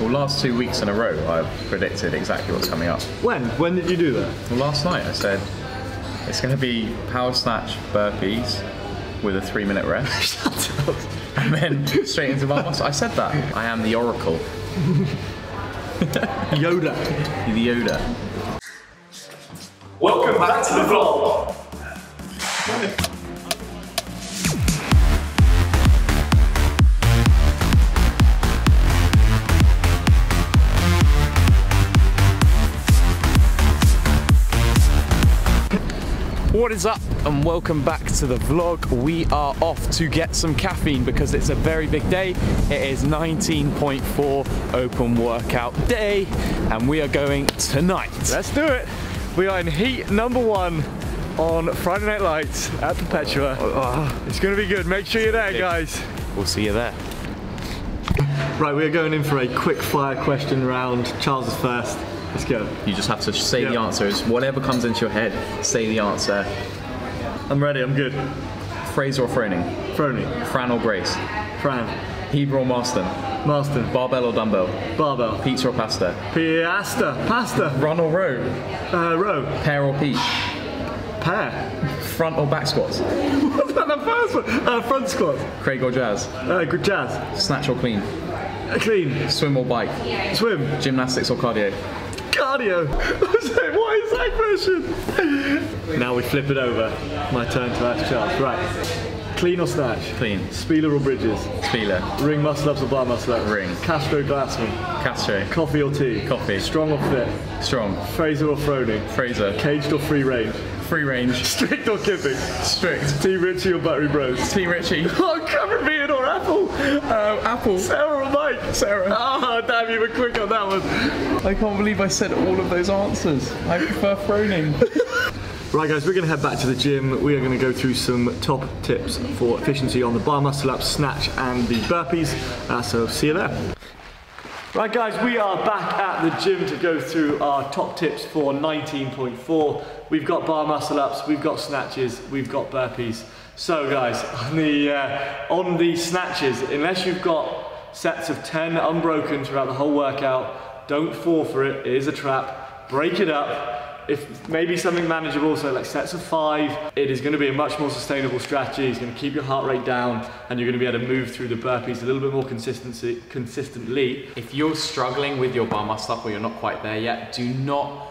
Well, last 2 weeks in a row, I've predicted exactly what's coming up. When? When did you do that? Well, last night I said it's going to be power snatch burpees with a 3-minute rest. Shut up. And then straight into my muscle. I said that. I am the oracle. Yoda. You're the Yoda. Welcome back to the vlog. What is up and welcome back to the vlog. We are off to get some caffeine because it's a very big day. It is 19.4 open workout day and we are going tonight. Let's do it. We are in heat number 1 on Friday Night Lights at Perpetua. It's gonna be good. Make sure you're there, guys. We'll see you there. Right, we're going in for a quick fire question round. Charles is first. Let's go. You just have to say the answer. It's whatever comes into your head, say the answer. I'm ready, I'm good. Fraser or Froning? Froning. Fran or Grace? Fran. Hebrew or Marston? Marston. Barbell or dumbbell? Barbell. Pizza or pasta? Piasta. Pasta. Run or row? Row. Pear or peach? Pear. Front or back squats? What's that, the first one? Front squats. Craig or Jazz? Jazz. Snatch or clean? Clean. Swim or bike? Swim. Gymnastics or cardio? Cardio. I was like, what is that question? Now we flip it over. My turn to ask Charles. Right. Clean or snatch? Clean. Spieler or Bridges? Spieler. Ring muscle-ups or bar muscle-ups? Ring. Castro, Glassman? Castro. Coffee or tea? Coffee. Strong or fit? Strong. Fraser or Froning? Fraser. Caged or free range? Free range. Strict or kipping? Strict. Team Richie or Buttery Bros? Team Richie. Oh, cover me in or Apple? Apple. Sarah or Mike? Sarah. Ah, oh, damn, you were quick on that one. I can't believe I said all of those answers. I prefer Froning. Right, guys, we're going to head back to the gym. We are going to go through some top tips for efficiency on the bar muscle-ups, snatch, and the burpees. So, see you there. Right, guys, we are back at the gym to go through our top tips for 19.4. We've got bar muscle-ups, we've got snatches, we've got burpees. So, guys, on the snatches, unless you've got sets of 10 unbroken throughout the whole workout, don't fall for it. It is a trap. Break it up. If maybe something manageable, so like sets of 5, it is going to be a much more sustainable strategy. It's going to keep your heart rate down and you're going to be able to move through the burpees a little bit more consistently. If you're struggling with your bar muscle up or you're not quite there yet, do not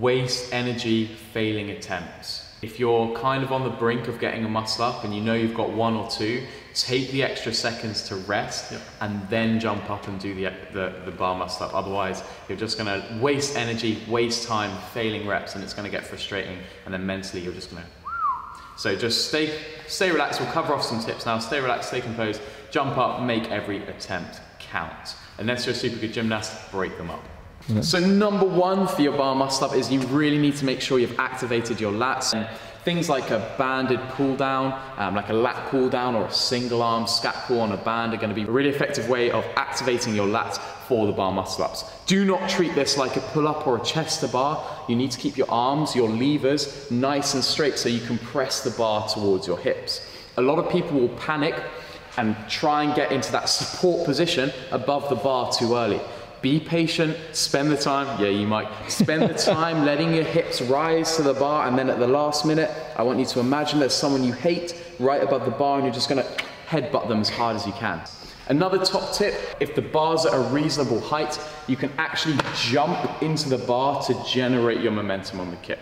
waste energy failing attempts. If you're kind of on the brink of getting a muscle up and you know you've got 1 or 2, take the extra seconds to rest and then jump up and do the bar muscle up. Otherwise, you're just gonna waste energy, waste time, failing reps, and it's gonna get frustrating. And then mentally, you're just gonna. So just stay relaxed. We'll cover off some tips now. Stay relaxed, stay composed, jump up, make every attempt count. Unless you're a super good gymnast, break them up. So number 1 for your bar muscle up is you really need to make sure you've activated your lats. And things like a banded pull down, like a lat pull down or a single arm scat pull on a band are going to be a really effective way of activating your lats for the bar muscle ups. Do not treat this like a pull up or a chest to bar. You need to keep your arms, your levers nice and straight so you can press the bar towards your hips. A lot of people will panic and try and get into that support position above the bar too early. Be patient, spend the time, spend the time letting your hips rise to the bar, and then at the last minute, I want you to imagine there's someone you hate right above the bar and you're just gonna headbutt them as hard as you can. Another top tip, if the bar's at a reasonable height, you can actually jump into the bar to generate your momentum on the kip.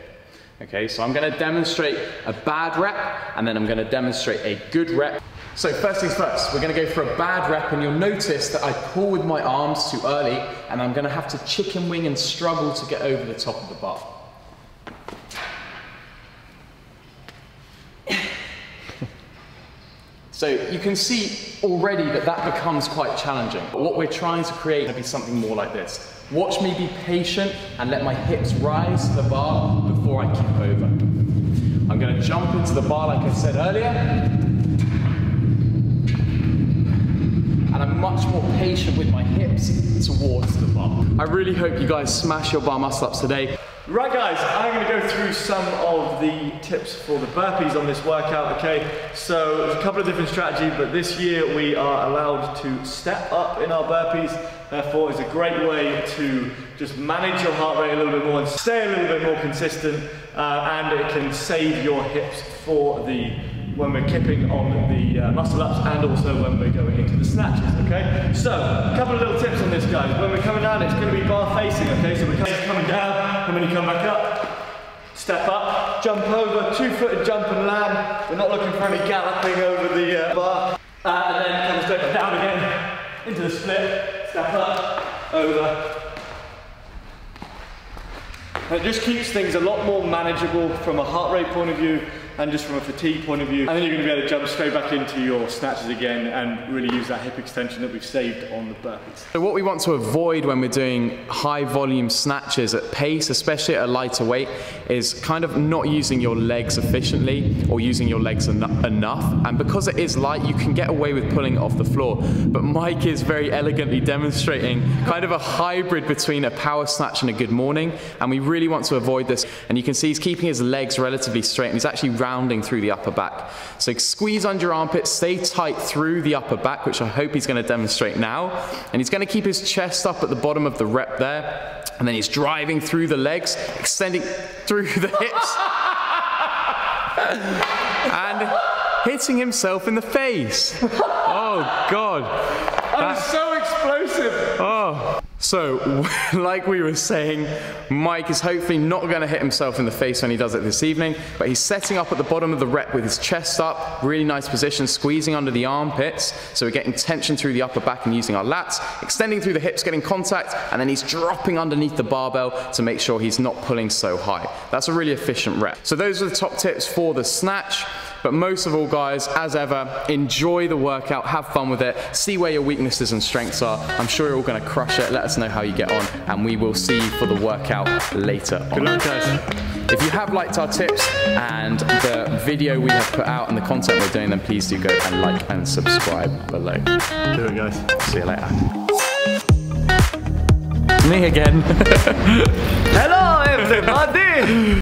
Okay, so I'm gonna demonstrate a bad rep and then I'm gonna demonstrate a good rep. So first things first, we're going to go for a bad rep, and you'll notice that I pull with my arms too early and I'm going to have to chicken wing and struggle to get over the top of the bar. So you can see already that that becomes quite challenging. But what we're trying to create is going to be something more like this. Watch me be patient and let my hips rise to the bar before I kick over. I'm going to jump into the bar like I said earlier. I'm much more patient with my hips towards the bar. I really hope you guys smash your bar muscle ups today. Right guys, I'm going to go through some of the tips for the burpees on this workout, okay? So there's a couple of different strategies, but this year we are allowed to step up in our burpees. Therefore, it's a great way to just manage your heart rate a little bit more and stay a little bit more consistent, and it can save your hips for when we're kipping on the muscle ups and also when we're going into the snatches, okay? So, a couple of little tips on this, guys. When we're coming down, it's gonna be bar facing, okay? So we're coming down, and when you come back up, step up, jump over, two-footed jump and land. We're not looking for any galloping over the bar. And then come straight down again, into the split, step up, over. And it just keeps things a lot more manageable from a heart rate point of view and just from a fatigue point of view. And then you're going to be able to jump straight back into your snatches again and really use that hip extension that we've saved on the burpees. So what we want to avoid when we're doing high volume snatches at pace, especially at a lighter weight, is kind of not using your legs efficiently or using your legs enough. And because it is light, you can get away with pulling it off the floor. But Mike is very elegantly demonstrating kind of a hybrid between a power snatch and a good morning. And we really want to avoid this. And you can see he's keeping his legs relatively straight and he's actually rounding through the upper back. So squeeze under your armpit, stay tight through the upper back, which I hope he's going to demonstrate now. And he's going to keep his chest up at the bottom of the rep there. And then he's driving through the legs, extending through the hips. And hitting himself in the face. Oh, God. I'm so explosive. Oh. So, like we were saying, Mike is hopefully not going to hit himself in the face when he does it this evening, but he's setting up at the bottom of the rep with his chest up, really nice position, squeezing under the armpits, so we're getting tension through the upper back and using our lats, extending through the hips, getting contact, and then he's dropping underneath the barbell to make sure he's not pulling so high. That's a really efficient rep. So those are the top tips for the snatch. But most of all, guys, as ever, enjoy the workout, have fun with it, see where your weaknesses and strengths are. I'm sure you're all going to crush it. Let us know how you get on, and we will see you for the workout later on. Good luck, guys. If you have liked our tips and the video we have put out and the content we're doing, then please do go and like and subscribe below. Do it, guys. See you later. Me again. Hello, everybody.